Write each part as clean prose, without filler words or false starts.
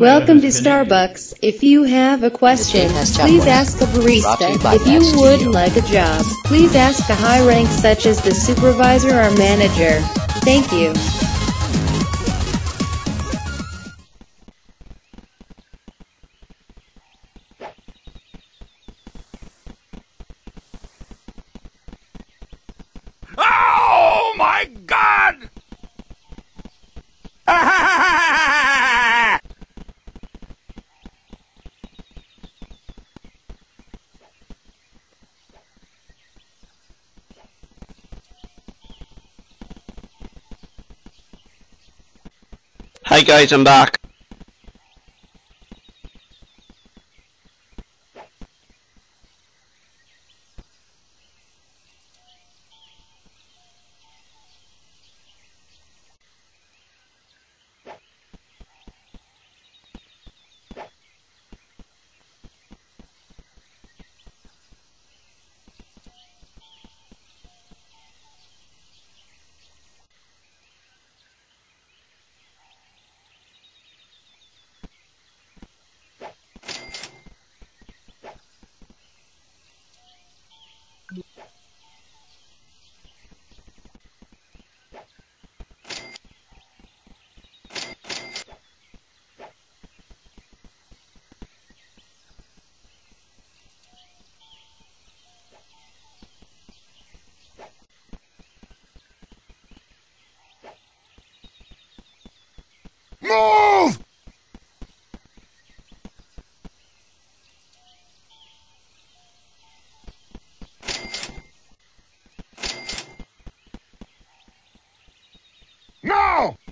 Welcome to Starbucks. If you have a question, please ask a barista. If you would like a job, please ask a high rank such as the supervisor or manager. Thank you. Oh my God! Hey guys, I'm back. Move! No!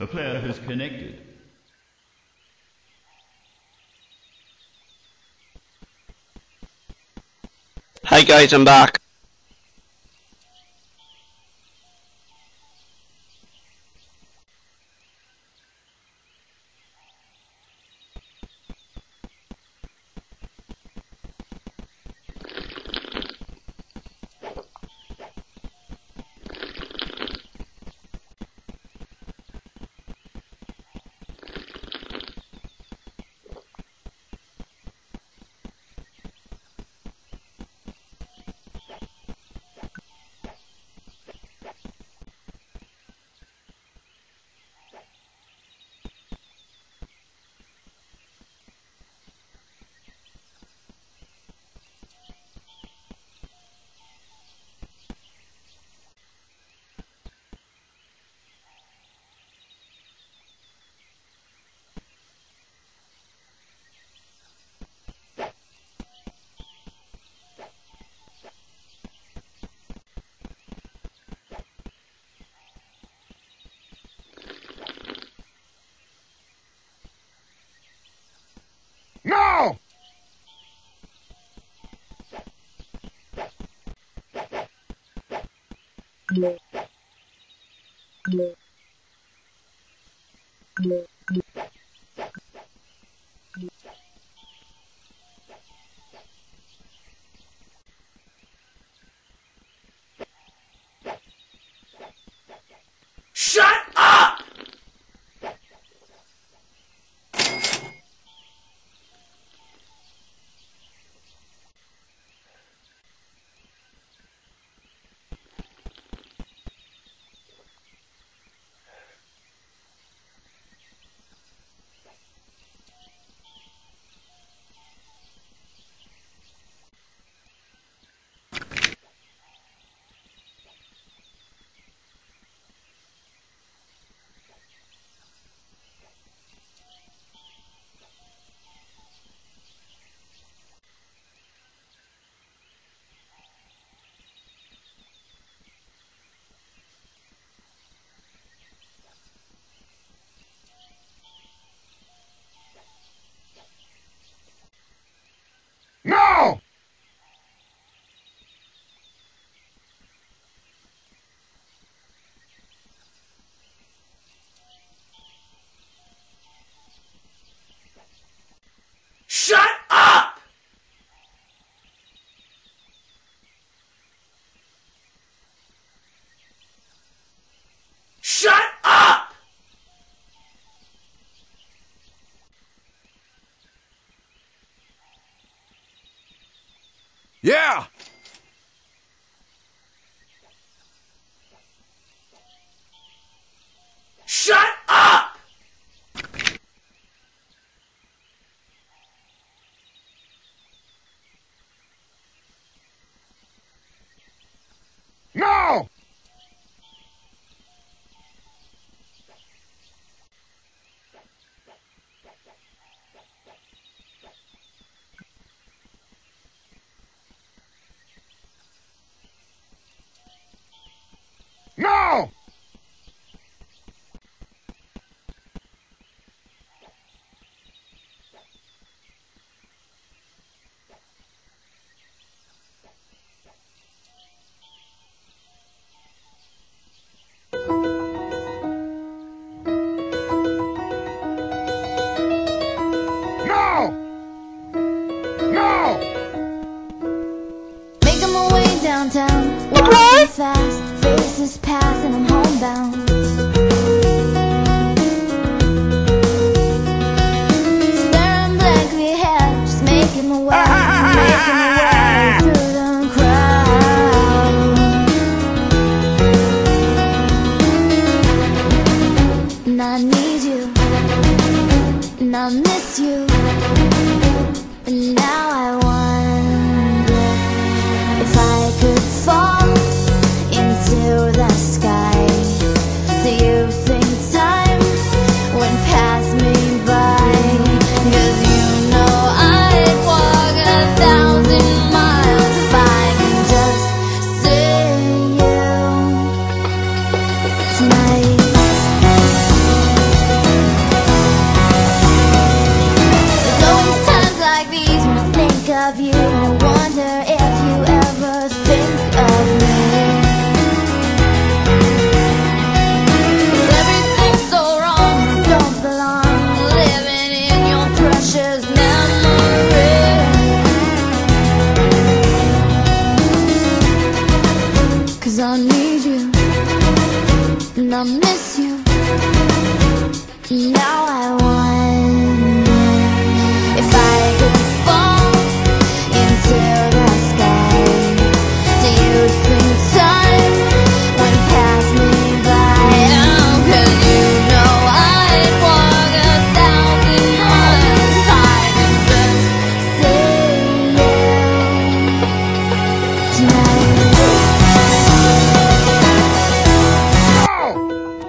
The player has connected. Hey guys, I'm back. Shut up! Yeah! Shut up! No! No!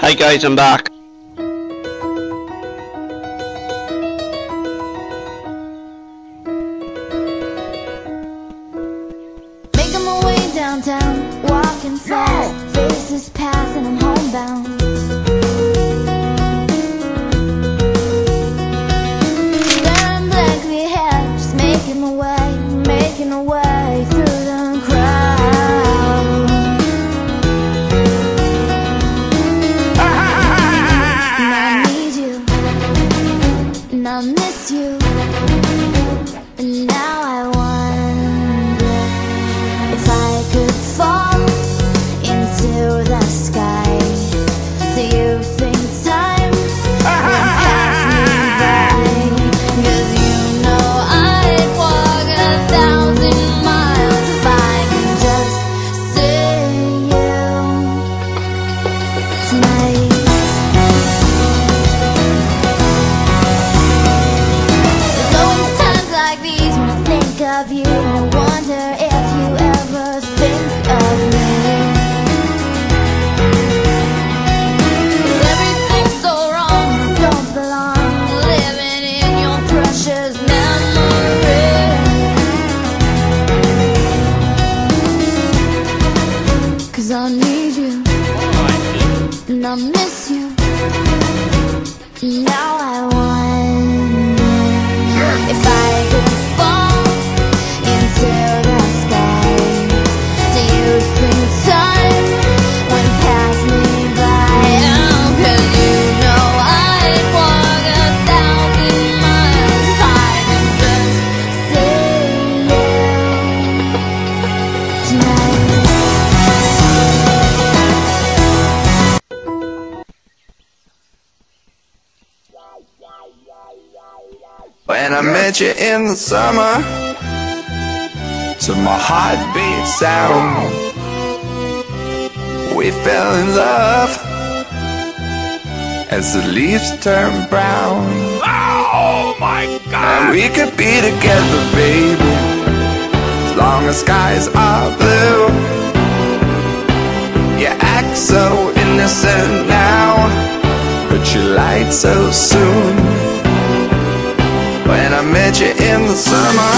Hey guys, I'm back. Making my way downtown, walking fast, faces pass and I'm homebound. Staring blankly ahead, just making my way through the crowd. and I miss you. Now I wonder if I could fall into the sky, do you think time would pass me by? Oh, 'cause you know I'd walk 1,000 miles high and just see you tonight. When I met you in the summer, to my heartbeat sound, we fell in love as the leaves turned brown. Oh my God! And we could be together, baby, as long as skies are blue. You act so innocent now, but you lied so soon. When I met you in the summer